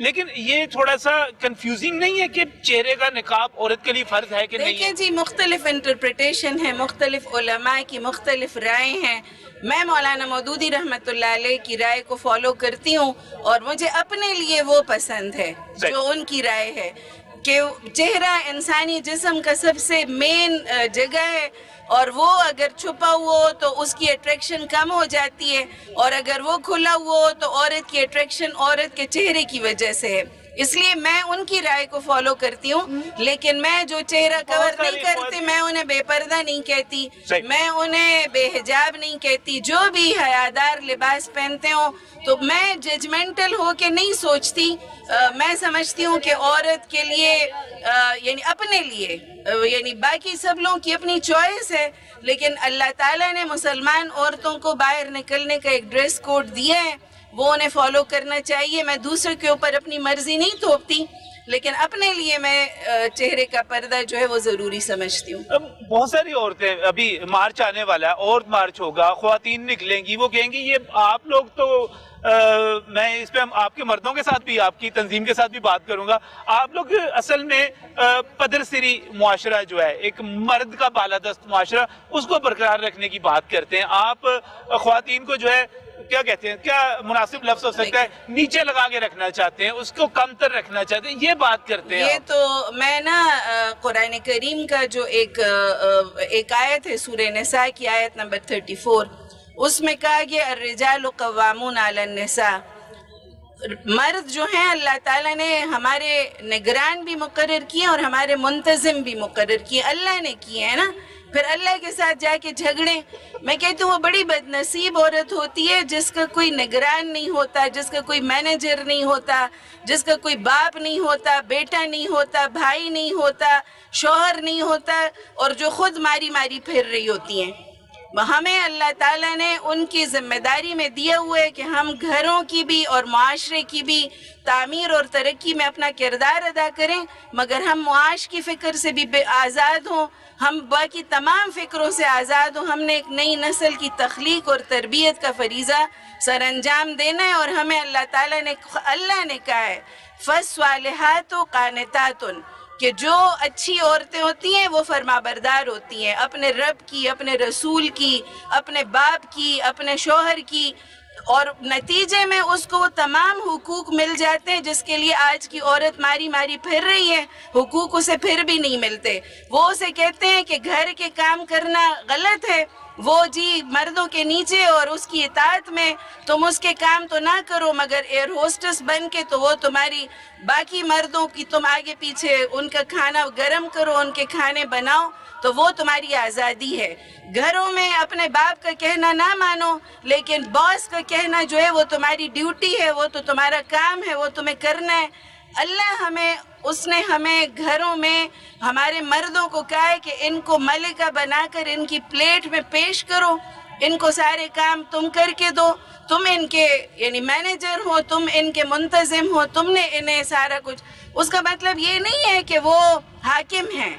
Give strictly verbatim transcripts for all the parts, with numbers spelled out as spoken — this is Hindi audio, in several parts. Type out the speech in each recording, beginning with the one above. लेकिन ये थोड़ा सा कंफ्यूजिंग नहीं है कि चेहरे का निकाब औरत के लिए फर्ज है कि नहीं? देखिए जी, मुख्तलिफ इंटरप्रिटेशन है, मुख्तलिफ उलमा की मुख्तलिफ राय हैं। मैं मौलाना मौदूदी रहमतुल्लाह अलैह की राय को फॉलो करती हूँ और मुझे अपने लिए वो पसंद है जो उनकी राय है कि चेहरा इंसानी जिस्म का सबसे मेन जगह है और वो अगर छुपा हुआ हो तो उसकी अट्रैक्शन कम हो जाती है और अगर वो खुला हुआ हो तो औरत की अट्रैक्शन औरत के चेहरे की वजह से है। इसलिए मैं उनकी राय को फॉलो करती हूँ, लेकिन मैं जो चेहरा कवर नहीं करते मैं उन्हें बेपर्दा नहीं कहती, मैं उन्हें बेहिजाब नहीं कहती। जो भी हयादार लिबास पहनते हो तो मैं जजमेंटल हो के नहीं सोचती। आ, मैं समझती हूँ कि औरत के लिए यानी अपने लिए यानी बाकी सब लोगों की अपनी चॉइस है, लेकिन अल्लाह ताला ने मुसलमान औरतों को बाहर निकलने का एक ड्रेस कोड दिया है, वो उन्हें फॉलो करना चाहिए। मैं दूसरों के ऊपर अपनी मर्जी नहीं थोपती, लेकिन अपने लिए मैं चेहरे का पर्दा जो है वो जरूरी समझती हूँ। बहुत सारी औरतें, अभी मार्च आने वाला है, औरत मार्च होगा, ख्वातीन निकलेंगी, वो कहेंगी ये आप लोग तो आ, मैं इस पे हम आपके मर्दों के साथ भी, आपकी तंजीम के साथ भी बात करूंगा, आप लोग असल में पदरसिरी मुआशरा जो है, एक मर्द का बालादस्त मुआशरा, उसको बरकरार रखने की बात करते हैं। आप ख्वातीन को जो है क्या कहते हैं, क्या मुनासिब लफ्ज हो सकता है, नीचे लगा के रखना चाहते हैं, उसको कमतर रखना चाहते हैं, ये बात करते हैं। ये तो मैं ना कुरान करीम का जो एक एक आयत है, सूरह निसा की आयत नंबर थर्टी फोर, उसमें कहा गया अर्रिजालु कव्वामून अलन निसा, मर्द जो हैं अल्लाह ताला ने हमारे निगरान भी मुकर्रर किए और हमारे मुंतजिम भी मुकर्रर किए, अल्लाह ने किए है ना। फिर अल्लाह के साथ जाके झगड़े, मैं कहती हूँ वो बड़ी बदनसीब औरत होती है जिसका कोई निगरान नहीं होता, जिसका कोई मैनेजर नहीं होता, जिसका कोई बाप नहीं होता, बेटा नहीं होता, भाई नहीं होता, शौहर नहीं होता, और जो खुद मारी मारी फिर रही होती हैं। हमें अल्लाह ताला ने उनकी जिम्मेदारी में दिया हुआ है कि हम घरों की भी और माशरे की भी तामीर और तरक्की में अपना किरदार अदा करें, मगर हम मुआश की फिक्र से भी आज़ाद हों, हम बाकी तमाम फिक्रों से आज़ाद हों। हमने एक नई नस्ल की तख्लीक और तरबियत का फरीज़ा सर अंजाम देना है और हमें अल्लाह ताला ने अल्लाह ने कहा है फस्वालिहातु कानितातुन, कि जो अच्छी औरतें होती हैं वो फरमाबरदार होती हैं, अपने रब की, अपने रसूल की, अपने बाप की, अपने शोहर की, और नतीजे में उसको वो तमाम हुकूक मिल जाते हैं जिसके लिए आज की औरत मारी मारी फिर रही है। हुकूक उसे फिर भी नहीं मिलते, वो उसे कहते हैं कि घर के काम करना गलत है, वो जी मर्दों के नीचे और उसकी इताअत में, तुम उसके काम तो ना करो मगर एयर होस्टेस बन के तो वो तुम्हारी बाकी मर्दों की तुम आगे पीछे उनका खाना गर्म करो, उनके खाने बनाओ, तो वो तुम्हारी आज़ादी है। घरों में अपने बाप का कहना ना मानो, लेकिन बॉस का कहना जो है वो तुम्हारी ड्यूटी है, वो तो तुम्हारा काम है, वो तुम्हें करना है। अल्लाह हमें, उसने हमें घरों में हमारे मर्दों को कहा है कि इनको मलिका बनाकर इनकी प्लेट में पेश करो, इनको सारे काम तुम करके दो, तुम इनके यानी मैनेजर हो, तुम इनके मुंतजिम हो, तुमने इन्हें सारा कुछ, उसका मतलब ये नहीं है कि वो हाकिम हैं,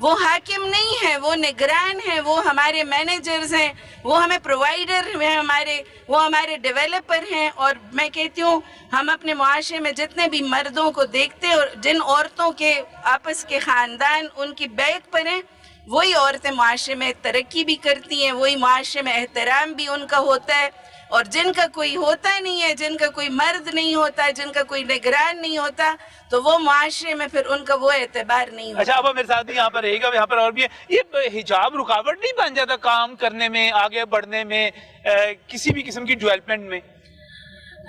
वो हाकिम नहीं है, वो निगरान है, वो हमारे मैनेजर्स हैं, वो हमें प्रोवाइडर हैं, हमारे वो हमारे डेवलपर हैं। और मैं कहती हूँ हम अपने मुआशरे में जितने भी मर्दों को देखते हैं और जिन औरतों के आपस के ख़ानदान उनकी बैत पर हैं, वही औरतें मुआशरे में तरक्की भी करती हैं, वही मुआशरे में एहतराम भी उनका होता है। और जिनका कोई होता नहीं है, जिनका कोई मर्द नहीं होता, जिनका कोई निगरान नहीं होता, तो वो माशरे में फिर उनका वो एतबार नहीं होता। अच्छा, अब मेरे साथ यहाँ पर रहेगा, यहाँ पर और भी है, ये हिजाब रुकावट नहीं बन जाता काम करने में, आगे बढ़ने में, ए, किसी भी किस्म की डेवलपमेंट में?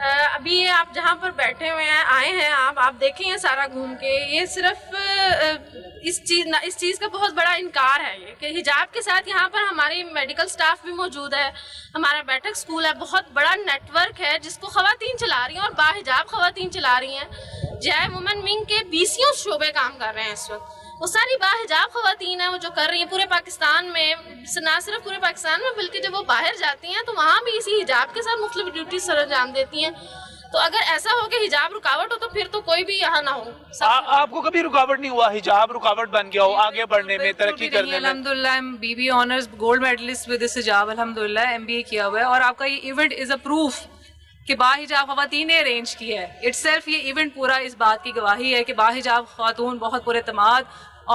अभी ये आप जहाँ पर बैठे हुए हैं, आए हैं आप आप देखेंगे सारा घूम के, ये सिर्फ इस चीज़ ना इस चीज़ का बहुत बड़ा इनकार है ये कि हिजाब के साथ यहाँ पर हमारी मेडिकल स्टाफ भी मौजूद है, हमारा बैठक स्कूल है, बहुत बड़ा नेटवर्क है जिसको ख़वातीन चला रही हैं और बाहिजाब ख़वातीन चला रही हैं। जय वुमेन विंग के बीसियों शोबे काम कर रहे हैं इस वक्त, वो सारी बाहिजाब ख़वातीन हैं वो जो कर रही हैं पूरे पाकिस्तान में, ना सिर्फ पूरे पाकिस्तान में बल्कि जब वो बाहर जाती हैं तो वहाँ भी इसी हिजाब के साथ मुख्तलिफ ड्यूटी सर अंजाम देती हैं। तो अगर ऐसा हो कि हिजाब रुकावट हो तो फिर तो कोई भी यहाँ ना हो। आ, आपको कभी रुकावट नहीं हुआ, हिजाब रुकावट बन गया हो आगे बढ़ने में, तरक्की करने में? अल्हम्दुलिल्लाह, हम BB honours gold medalist with हिजाब अल्हम्दुलिल्लाह, एमबीए किया हुआ है, और आपका ये इवेंट इज अ प्रूफ कि बाहिजाब ख़वातीन ने अरेंज की है। इटसेल्फ ये इवेंट पूरा इस बात की गवाही है कि बाहिजाब ख़वातून बहुत पुरएतमाद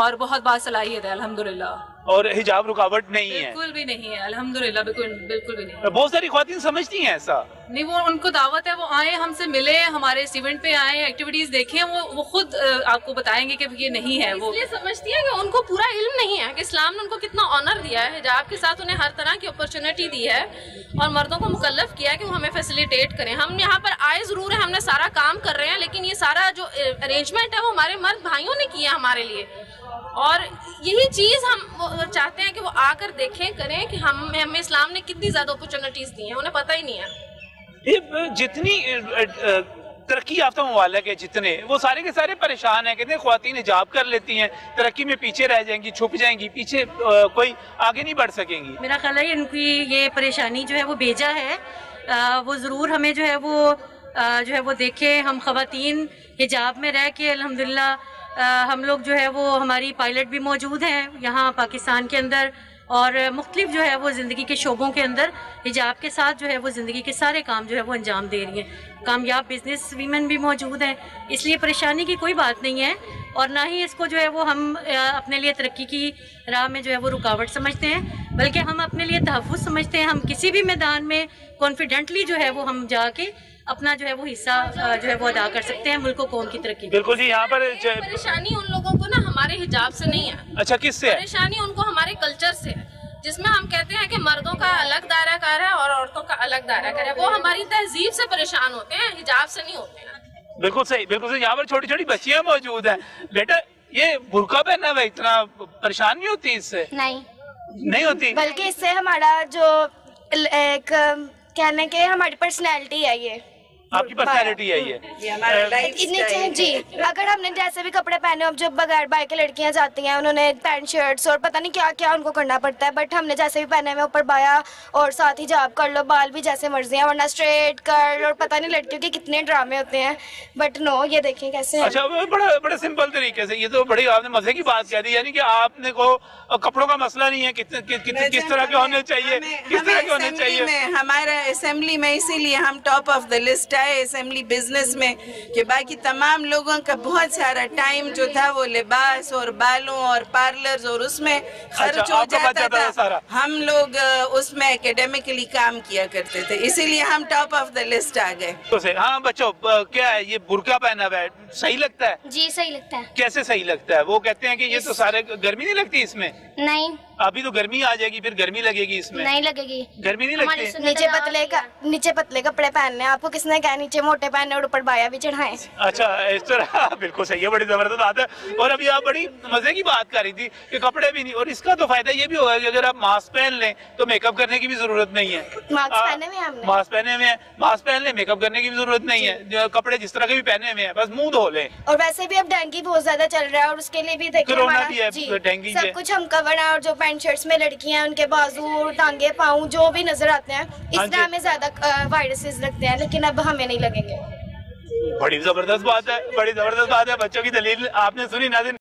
और बहुत बासलाहियत है अल्हम्दुलिल्लाह, और हिजाब रुकावट नहीं है, बिल्कुल भी नहीं है अल्हम्दुलिल्लाह, बिल्कुल बिल्कुल भी नहीं। बहुत सारी ख़वातीन समझती हैं ऐसा नहीं, वो उनको दावत है, वो आए हमसे मिले, हमारे इस इवेंट पे आए, एक्टिविटीज देखें, वो वो खुद आपको बताएंगे कि ये नहीं है। वो इसलिए समझती है कि उनको पूरा इल्म नहीं है कि इस्लाम ने उनको कितना ऑनर दिया है, हिजाब के साथ उन्हें हर तरह की अपॉर्चुनिटी दी है और मर्दों को मुकल्लफ किया है कि वो हमें फैसिलिटेट करें। हम यहाँ पर आए जरूर है, हमने सारा काम कर रहे हैं, लेकिन ये सारा जो अरेंजमेंट है वो हमारे मर्द भाइयों ने किया हमारे लिए, और यही चीज़ हम चाहते हैं कि वो आकर देखें करें कि हम हमें इस्लाम ने कितनी ज़्यादा अपॉर्चुनिटीज़ दी हैं, उन्हें पता ही नहीं है। ये जितनी तरक्की याफ्ता ममालिक है जितने, वो सारे के सारे परेशान हैं, कहते हैं ख्वातीन हिजाब कर लेती हैं, तरक्की में पीछे रह जाएंगी, छुप जाएंगी, पीछे कोई आगे नहीं बढ़ सकेंगी। मेरा ख्याल है इनकी ये परेशानी जो है वो बेजा है, वो ज़रूर हमें जो है वो जो है वो देखें। हम ख्वातीन हिजाब में रह के अल्हम्दुलिल्लाह हम लोग जो है वो, हमारी पायलट भी मौजूद हैं यहाँ पाकिस्तान के अंदर, और मुख्तलिफ जो है वो ज़िंदगी के शोबों के अंदर हिजाब के साथ जो है वो ज़िंदगी के सारे काम जो है वो अंजाम दे रही हैं। कामयाब बिजनेस वीमेन भी मौजूद हैं, इसलिए परेशानी की कोई बात नहीं है, और ना ही इसको जो है वो हम अपने लिए तरक्की की राह में जो है वो रुकावट समझते हैं, बल्कि हम अपने लिए तहफ़्फ़ुज़ समझते हैं। हम किसी भी मैदान में कॉन्फिडेंटली जो है वो हम जाके अपना जो है वो हिस्सा जो है वो अदा कर सकते हैं मुल्क कौम की तरक्की। बिल्कुल जी, यहाँ पर परेशानी उन लोगों को ना हमारे हिजाब से नहीं है। अच्छा, किससे? परेशानी उनको हमारे कल्चर से है, जिसमें हम कहते हैं कि मर्दों का अलग दायरा कार है और औरतों का अलग दायरा कार है। वो हमारी तहजीब से परेशान होते हैं, हिजाब से नहीं होते हैं। बिल्कुल सही, बिल्कुल सही। यहाँ पर छोटी छोटी बच्चियाँ मौजूद है। बेटा, ये बुर्का पहना हुआ, इतना परेशान नहीं होती इससे? नहीं, नहीं होती, बल्कि इससे हमारा जो एक कहने के हमारी पर्सनैलिटी है, ये आपकी पर्सनैलिटी है, ये इतनी चेंज जी। अगर हमने जैसे भी कपड़े पहने, अब जो बगैर बाय के लड़कियां जाती हैं उन्होंने पैंट शर्ट्स और पता नहीं क्या क्या उनको करना पड़ता है, बट हमने जैसे भी पहने में ऊपर बाया और साथ ही जाब कर लो, बाल भी जैसे मर्जी है, वरना स्ट्रेट कर और पता नहीं लड़कियों के कितने ड्रामे होते हैं, बट नो ये देखें कैसे। अच्छा, बड़ा बड़ा सिंपल तरीके से, ये तो बड़ी आपने मजे की बात कह दी, यानी कि आपने को कपड़ों का मसला नहीं है कितने किस तरह के होने चाहिए, किस तरह के होने चाहिए। हमारे असेंबली में इसीलिए हम top of the list assembly business में, कि बाकी तमाम लोगों का बहुत सारा टाइम जो था वो लिबास और बालों और पार्लर्स और उसमें खर्च अच्छा, हो जाता था, था हम लोग उसमें एकेडमिकली काम किया करते थे, इसीलिए हम टॉप ऑफ द लिस्ट आ गए। तो हाँ बच्चों, क्या है ये बुर्का पहना हुआ है, सही लगता है? जी सही लगता है। कैसे सही लगता है? वो कहते हैं कि ये तो सारे, गर्मी नहीं लगती इसमें? नहीं, अभी तो गर्मी आ जाएगी, फिर गर्मी लगेगी इसमें? नहीं लगेगी, गर्मी नहीं लगती। नीचे पतले का नीचे पतले कपड़े पहनने, आपको किसने कहा नीचे मोटे पहनने और ऊपर बाया भी चढ़ाएं? अच्छा, इस तरह, बिल्कुल सही है, बड़ी जबरदस्त बात है। और अभी आप बड़ी मजे की बात कर रही थी कि कपड़े भी नहीं, और इसका तो फायदा ये भी होगा कि अगर आप मास्क पहन लें तो मेकअप करने की भी जरूरत नहीं है। मास्क पहने हुए हैं, मास्क पहन लें, मेकअप करने की भी जरूरत नहीं है, कपड़े जिस तरह के भी पहने हुए हैं, बस मुँह धो लें। और वैसे भी अब डेंगू बहुत ज्यादा चल रहा है, और उसके लिए भी कोरोना भी है, डेंगू सब कुछ हम कवर है, और जो पैंट शर्ट्स में लड़कियां हैं उनके बाजू, टांगे, पाँव जो भी नजर आते हैं, इसमें हमें ज्यादा वायरसेस लगते हैं, लेकिन अब हमें नहीं लगेंगे। बड़ी जबरदस्त बात है, बड़ी जबरदस्त बात है। बच्चों की दलील आपने सुनी नाज़रीन।